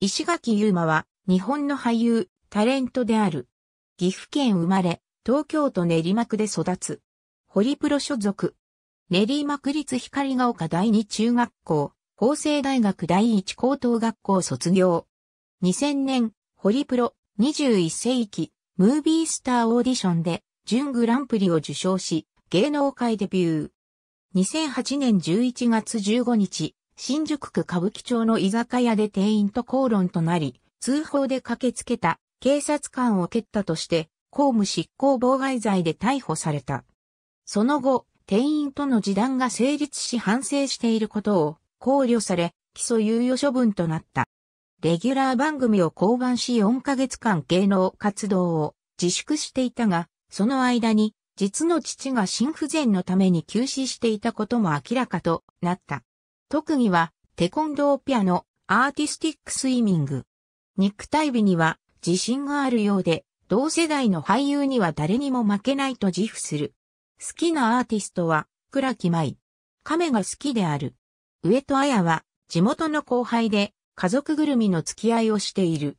石垣優真は日本の俳優、タレントである。岐阜県生まれ、東京都練馬区で育つ。ホリプロ所属。練馬区立光が丘第二中学校、法政大学第一高等学校卒業。2000年、ホリプロ21世紀ムービースターオーディションで準グランプリを受賞し、芸能界デビュー。2008年11月15日、新宿区歌舞伎町の居酒屋で店員と口論となり、通報で駆けつけた警察官を蹴ったとして、公務執行妨害罪で逮捕された。その後、店員との示談が成立し反省していることを考慮され、起訴猶予処分となった。レギュラー番組を降板し4ヶ月間芸能活動を自粛していたが、その間に、実の父が心不全のために急死していたことも明らかとなった。特技は、テコンドーピアノ、アーティスティックスイミング。肉体美には自信があるようで、同世代の俳優には誰にも負けないと自負する。好きなアーティストは、倉木舞。亀が好きである。上戸彩は、地元の後輩で、家族ぐるみの付き合いをしている。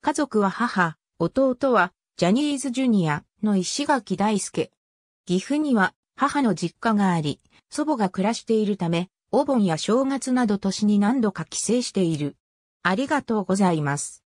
家族は母、弟は、ジャニーズジュニアの石垣大介。岐阜には母の実家があり、祖母が暮らしているため、お盆や正月など年に何度か帰省している。ありがとうございます。